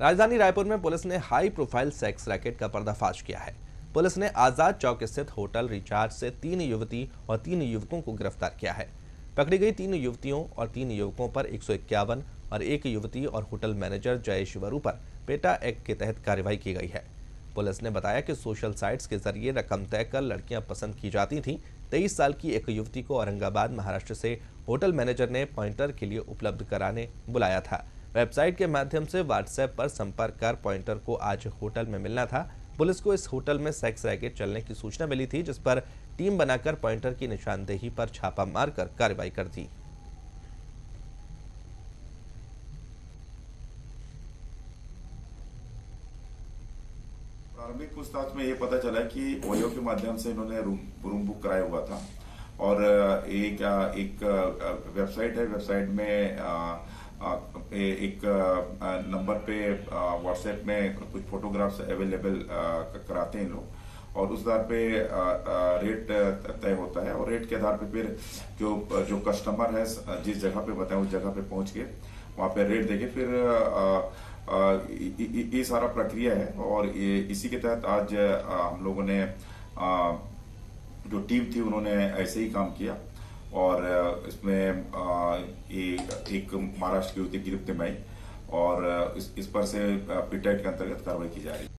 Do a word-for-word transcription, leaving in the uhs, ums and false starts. राजधानी रायपुर में पुलिस ने हाई प्रोफाइल सेक्स रैकेट का पर्दाफाश किया है। पुलिस ने आजाद चौक स्थित होटल रिचार्ज से तीन युवती और तीन युवकों को गिरफ्तार किया है। पकड़ी गई तीन युवतियों और तीन युवकों पर एक सौ इक्यावन और एक युवती और होटल मैनेजर जयेश वरू पर पेटा एक्ट के तहत कार्रवाई की गई है। पुलिस ने बताया कि सोशल साइट्स के जरिए रकम तय कर लड़कियां पसंद की जाती थीं। तेईस साल की एक युवती को औरंगाबाद महाराष्ट्र से होटल मैनेजर ने पॉइंटर के लिए उपलब्ध कराने बुलाया था। वेबसाइट के माध्यम से व्हाट्सएप पर संपर्क कर पॉइंटर को आज होटल में मिलना था। पुलिस को इस होटल में सेक्स रैकेट चलने की सूचना मिली थी, जिस पर टीम बनाकर पॉइंटर की निशानदेही पर छापा मारकर कार्रवाई कर दी। प्रारंभिक पूछताछ में ये पता चला कि ओयो के माध्यम से इन्होंने रूम रूम बुक कराया हुआ था और एक एक वेबसाइट है, वेबसाइट में आ, आ, एक नंबर पे व्हाट्सएप में कुछ फोटोग्राफ्स अवेलेबल कराते हैं लोग और उस आधार पे रेट तय होता है और रेट के आधार पे फिर जो जो कस्टमर है जिस जगह पे बताएं उस जगह पे पहुंच के वहाँ पे रेट देके फिर ये सारा प्रक्रिया है और ये इसी के तहत आज हम लोगों ने आ, जो टीम थी उन्होंने ऐसे ही काम किया और इसमें ये एक महाराष्ट्र की युवती गिरफ्त में आई और इस, इस पर से पीटेट के अंतर्गत कार्रवाई की जा रही है।